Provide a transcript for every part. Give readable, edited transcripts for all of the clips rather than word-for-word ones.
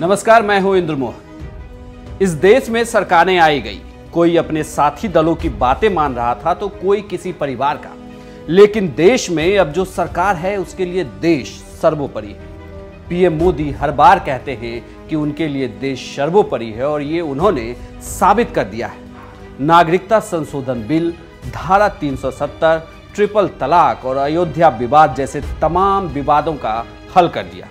नमस्कार, मैं हूं इंद्र मोहन। इस देश में सरकारें आई गई, कोई अपने साथी दलों की बातें मान रहा था तो कोई किसी परिवार का, लेकिन देश में अब जो सरकार है उसके लिए देश सर्वोपरि है। पीएम मोदी हर बार कहते हैं कि उनके लिए देश सर्वोपरि है और ये उन्होंने साबित कर दिया है। नागरिकता संशोधन बिल, धारा 370, ट्रिपल तलाक और अयोध्या विवाद जैसे तमाम विवादों का हल कर दिया।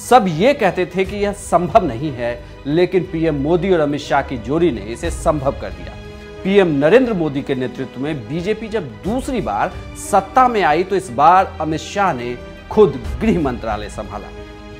सब ये कहते थे कि यह संभव नहीं है, लेकिन पीएम मोदी और अमित शाह की जोड़ी ने इसे संभव कर दिया। पीएम नरेंद्र मोदी के नेतृत्व में बीजेपी जब दूसरी बार सत्ता में आई तो इस बार अमित शाह ने खुद गृह मंत्रालय संभाला।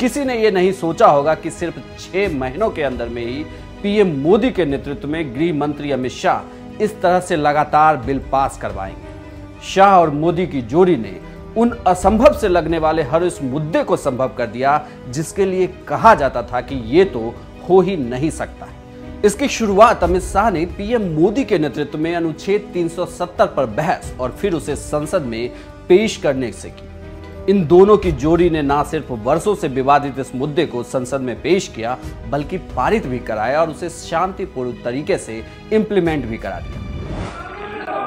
किसी ने यह नहीं सोचा होगा कि सिर्फ 6 महीनों के अंदर में ही पीएम मोदी के नेतृत्व में गृह मंत्री अमित शाह इस तरह से लगातार बिल पास करवाएंगे। शाह और मोदी की जोड़ी ने उन असंभव से लगने वाले हर उस मुद्दे को संभव कर दिया जिसके लिए कहा जाता था कि ये तो हो ही नहीं सकता है। इसकी शुरुआत अमित शाह ने पीएम मोदी के नेतृत्व में अनुच्छेद 370 पर बहस और फिर उसे संसद में पेश करने से की। इन दोनों की जोड़ी ने ना सिर्फ वर्षों से विवादित इस मुद्दे को संसद में पेश किया बल्कि पारित भी कराया और उसे शांतिपूर्ण तरीके से इंप्लीमेंट भी करा दिया।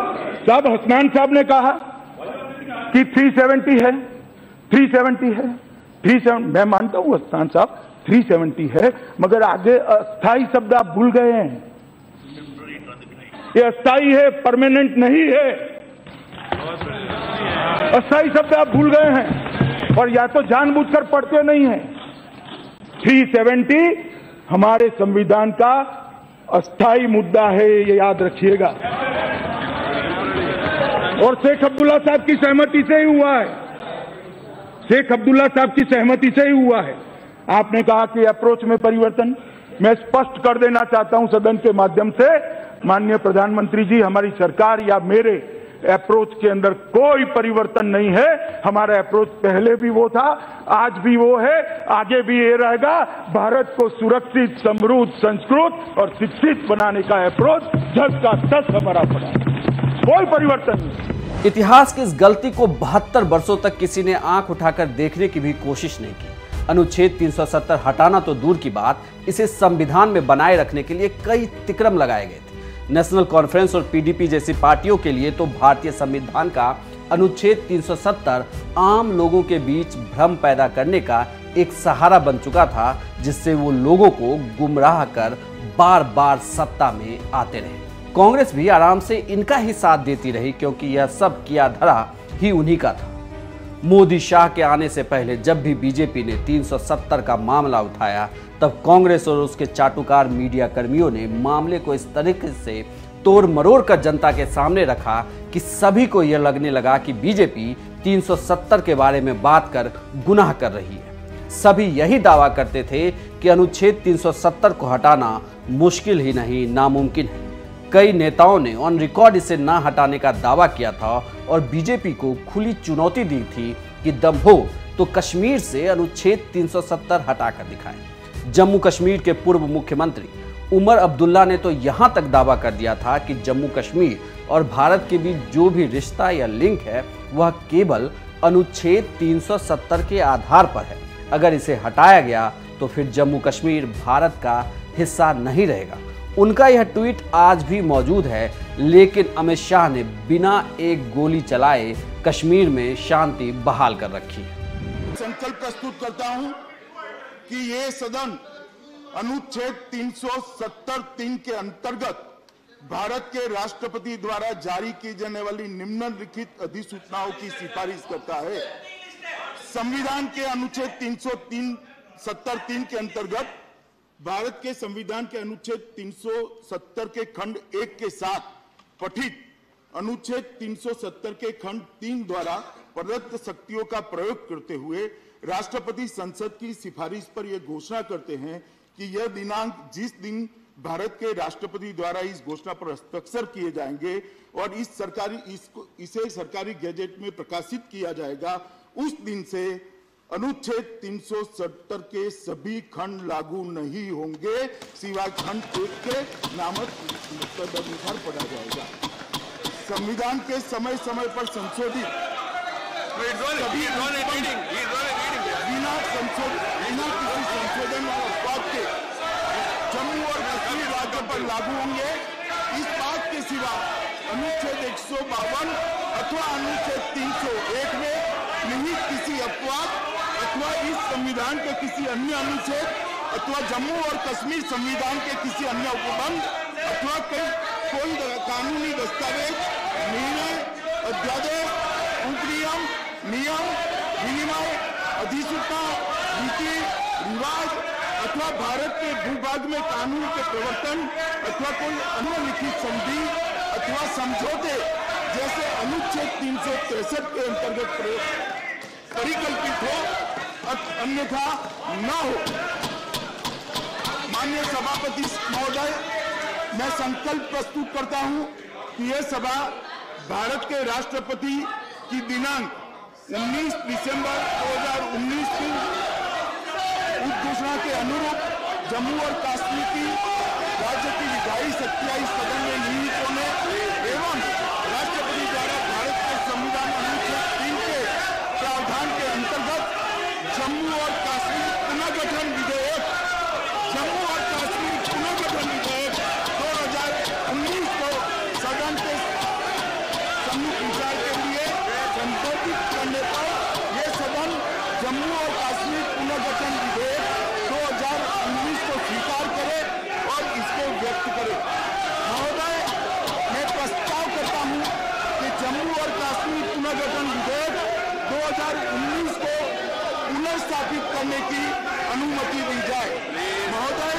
साहब उस्मान साहब ने कहा कि 370 है, 370 है, 370। मैं मानता हूं उस्मान साहब 370 है, मगर आगे अस्थाई शब्द आप भूल गए हैं। ये अस्थाई है, परमानेंट नहीं है। अस्थाई शब्द आप भूल गए हैं और या तो जानबूझकर पढ़ते नहीं हैं। 370 हमारे संविधान का अस्थाई मुद्दा है, ये याद रखिएगा। और शेख अब्दुल्ला साहब की सहमति से ही हुआ है, शेख अब्दुल्ला साहब की सहमति से ही हुआ है। आपने कहा कि अप्रोच में परिवर्तन। मैं स्पष्ट कर देना चाहता हूं सदन के माध्यम से, माननीय प्रधानमंत्री जी, हमारी सरकार या मेरे अप्रोच के अंदर कोई परिवर्तन नहीं है। हमारा अप्रोच पहले भी वो था, आज भी वो है, आगे भी ये रहेगा। भारत को सुरक्षित, समृद्ध, संस्कृत और शिक्षित बनाने का अप्रोच जस का तस हमारा पड़ा, कोई परिवर्तन नहीं। इतिहास की इस गलती को 72 वर्षों तक किसी ने आंख उठाकर देखने की भी कोशिश नहीं की। अनुच्छेद 370 हटाना तो दूर की बात, इसे संविधान में बनाए रखने के लिए कई तिकड़म लगाए गए थे। नेशनल कॉन्फ्रेंस और पीडीपी जैसी पार्टियों के लिए तो भारतीय संविधान का अनुच्छेद 370 आम लोगों के बीच भ्रम पैदा करने का एक सहारा बन चुका था, जिससे वो लोगों को गुमराह कर बार बार सत्ता में आते रहे। कांग्रेस भी आराम से इनका ही साथ देती रही, क्योंकि यह सब किया धरा ही उन्हीं का था। मोदी शाह के आने से पहले जब भी बीजेपी ने 370 का मामला उठाया तब कांग्रेस और उसके चाटुकार मीडिया कर्मियों ने मामले को इस तरीके से तोड़ मरोड़ कर जनता के सामने रखा कि सभी को यह लगने लगा कि बीजेपी 370 के बारे में बात कर गुनाह कर रही है। सभी यही दावा करते थे कि अनुच्छेद 370 को हटाना मुश्किल ही नहीं, नामुमकिन है। कई नेताओं ने ऑन रिकॉर्ड इसे ना हटाने का दावा किया था और बीजेपी को खुली चुनौती दी थी कि दम हो तो कश्मीर से अनुच्छेद 370 हटा कर दिखाएं। जम्मू कश्मीर के पूर्व मुख्यमंत्री उमर अब्दुल्ला ने तो यहां तक दावा कर दिया था कि जम्मू कश्मीर और भारत के बीच जो भी रिश्ता या लिंक है वह केवल अनुच्छेद 370 के आधार पर है। अगर इसे हटाया गया तो फिर जम्मू कश्मीर भारत का हिस्सा नहीं रहेगा। उनका यह ट्वीट आज भी मौजूद है, लेकिन अमित शाह ने बिना एक गोली चलाए कश्मीर में शांति बहाल कर रखी है। संकल्प प्रस्तुत करता हूं कि ये सदन अनुच्छेद 370(3) के अंतर्गत भारत के राष्ट्रपति द्वारा जारी की जाने वाली निम्नलिखित अधिसूचनाओं की सिफारिश करता है। संविधान के अनुच्छेद 370(3) के अंतर्गत भारत के संविधान के अनुच्छेद 370 के खंड 1 के साथ पठित अनुच्छेद 370 के खंड 3 द्वारा प्रदत्त शक्तियों का प्रयोग करते हुए राष्ट्रपति संसद की सिफारिश पर यह घोषणा करते हैं कि यह दिनांक, जिस दिन भारत के राष्ट्रपति द्वारा इस घोषणा पर हस्ताक्षर किए जाएंगे और इसे सरकारी गैजेट में प्रकाशित किया जाएगा, उस दिन से अनुच्छेद 370 के सभी खंड लागू नहीं होंगे, सिवाय खंड 1 के नामक तदनुसार पढ़ा जाएगा। संविधान के समय समय पर संशोधित बिना किसी संशोधन और और नस्ली वादों पर लागू होंगे। इस बात के सिवा अनुच्छेद 152 अथवा अनुच्छेद 301 में निहित किसी अपवाद अथवा इस संविधान के किसी अन्य अनुच्छेद अथवा जम्मू और कश्मीर संविधान के किसी अन्य उपबंध अथवा कोई कानूनी दस्तावेज, निर्णय, अध्यादेश, उपनियम, नियम, विनिमय, अधिसूचना, नीति, रिवाज अथवा भारत के भूभाग में कानून के प्रवर्तन अथवा कोई अन्य लिखित संधि अथवा समझौते जैसे अनुच्छेद 363 के अंतर्गत परिकल्पित हो अन्यथा न हो। माननीय सभापति महोदय, मैं संकल्प प्रस्तुत करता हूं कि यह सभा भारत के राष्ट्रपति की दिनांक 19 दिसंबर 2019 की उद्घोषणा के अनुरूप जम्मू और कश्मीर की राज्य की विधायी शक्तियां सदन में निहित होने एवं राष्ट्रपति द्वारा भारत के संविधान अनुच्छेद 3 के प्रावधान के अंतर्गत जम्मू और कश्मीर पुनर्गठन विधेयक 2019 को सदन के सम्मुख विचार के लिए संबोधित करने पर यह सदन जम्मू और कश्मीर पुनर्गठन विधेयक 2019 को स्वीकार करे और इसको व्यक्त करे। महोदय, मैं प्रस्ताव करता हूं कि जम्मू और कश्मीर पुनर्गठन विधेयक 2019 को पुनर्स्थापित करने की अनुमति दी जाए। महोदय,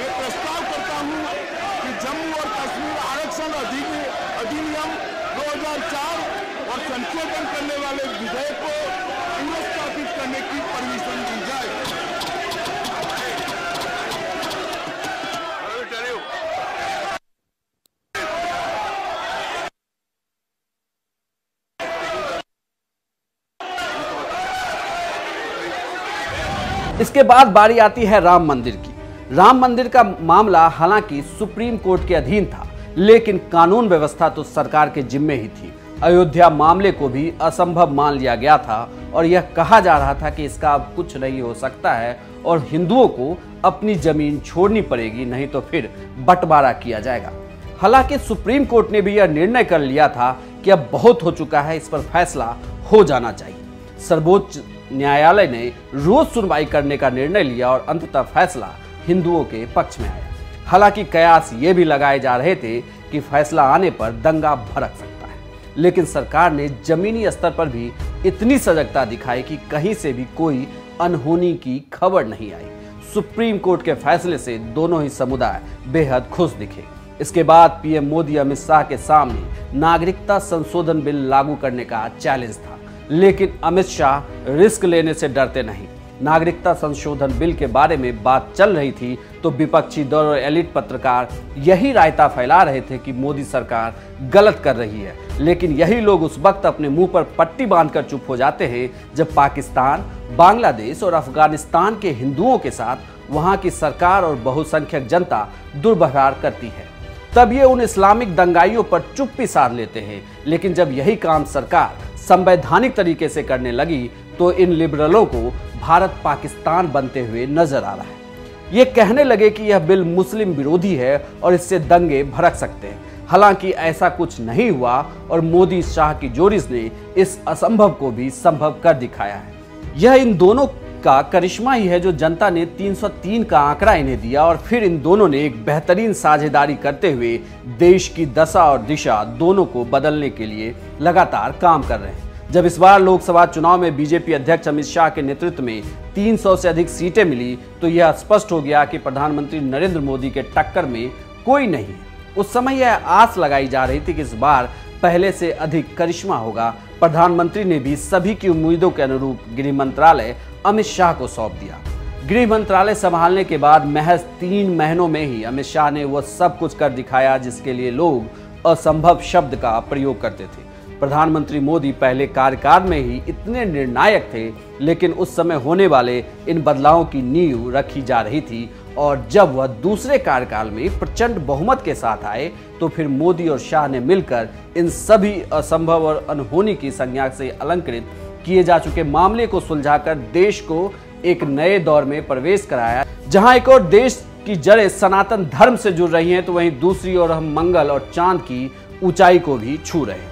मैं प्रस्ताव करता हूं कि जम्मू और कश्मीर आरक्षण अधिनियम 2004 और संशोधन करने वाले विधेयक को पुनर्स्थापित करने की परमिशन दी जाए। इसके बाद बारी आती है राम मंदिर की। राम मंदिर का मामला हालांकि सुप्रीम कोर्ट के अधीन था, लेकिन कानून व्यवस्था तो सरकार के जिम्मे ही थी। अयोध्या मामले को भी असंभव मान लिया गया था और यह कहा जा रहा था कि इसका अब कुछ नहीं हो सकता है और हिंदुओं को अपनी जमीन छोड़नी पड़ेगी, नहीं तो फिर बंटवारा किया जाएगा। हालांकि सुप्रीम कोर्ट ने भी यह निर्णय कर लिया था कि अब बहुत हो चुका है, इस पर फैसला हो जाना चाहिए। सर्वोच्च न्यायालय ने रोज सुनवाई करने का निर्णय लिया और अंततः फैसला हिंदुओं के पक्ष में आया। हालांकि कयास ये भी लगाए जा रहे थे कि फैसला आने पर दंगा भड़क सकता है, लेकिन सरकार ने जमीनी स्तर पर भी इतनी सजगता दिखाई कि कहीं से भी कोई अनहोनी की खबर नहीं आई। सुप्रीम कोर्ट के फैसले से दोनों ही समुदाय बेहद खुश दिखे। इसके बाद पीएम मोदी अमित शाह के सामने नागरिकता संशोधन बिल लागू करने का चैलेंज था, लेकिन अमित शाह रिस्क लेने से डरते नहीं। नागरिकता संशोधन बिल के बारे में बात चल रही थी तो विपक्षी दल और एलिट पत्रकार यही रायता फैला रहे थे कि मोदी सरकार गलत कर रही है, लेकिन यही लोग उस वक्त अपने मुंह पर पट्टी बांधकर चुप हो जाते हैं जब पाकिस्तान, बांग्लादेश और अफगानिस्तान के हिंदुओं के साथ वहां की सरकार और बहुसंख्यक जनता दुर्व्यवहार करती है। तब ये उन इस्लामिक दंगाइयों पर चुप्पी साध लेते हैं, लेकिन जब यही काम सरकार संवैधानिक तरीके से करने लगी तो इन लिबरलों को भारत पाकिस्तान बनते हुए नजर आ रहा है। ये कहने लगे कि यह बिल मुस्लिम विरोधी है और इससे दंगे भड़क सकते हैं। हालांकि ऐसा कुछ नहीं हुआ और मोदी शाह की जोड़ीस ने इस असंभव को भी संभव कर दिखाया है। यह इन दोनों का करिश्मा ही है जो जनता ने 303 का आंकड़ा इन्हें दिया और फिर इन दोनों ने एक बेहतरीन साझेदारी करते हुए देश की दशा और दिशा दोनों को बदलने के लिए लगातार काम कर रहे हैं। जब इस बार लोकसभा चुनाव में बीजेपी अध्यक्ष अमित शाह के नेतृत्व में 300 से अधिक सीटें मिली तो यह स्पष्ट हो गया कि प्रधानमंत्री नरेंद्र मोदी के टक्कर में कोई नहीं। उस समय यह आस लगाई जा रही थी कि इस बार पहले से अधिक करिश्मा होगा। प्रधानमंत्री ने भी सभी की उम्मीदों के अनुरूप गृह मंत्रालय अमित शाह को सौंप दिया। गृह मंत्रालय संभालने के बाद महज 3 महीनों में ही अमित शाह ने वह सब कुछ कर दिखाया जिसके लिए लोग असंभव शब्द का प्रयोग करते थे। प्रधानमंत्री मोदी पहले कार्यकाल में ही इतने निर्णायक थे, लेकिन उस समय होने वाले इन बदलावों की नींव रखी जा रही थी और जब वह दूसरे कार्यकाल में प्रचंड बहुमत के साथ आए तो फिर मोदी और शाह ने मिलकर इन सभी असंभव और अनहोनी की संज्ञा से अलंकृत किए जा चुके मामले को सुलझाकर देश को एक नए दौर में प्रवेश कराया, जहां एक और देश की जड़ें सनातन धर्म से जुड़ रही हैं, तो वहीं दूसरी ओर हम मंगल और चांद की ऊंचाई को भी छू रहे हैं।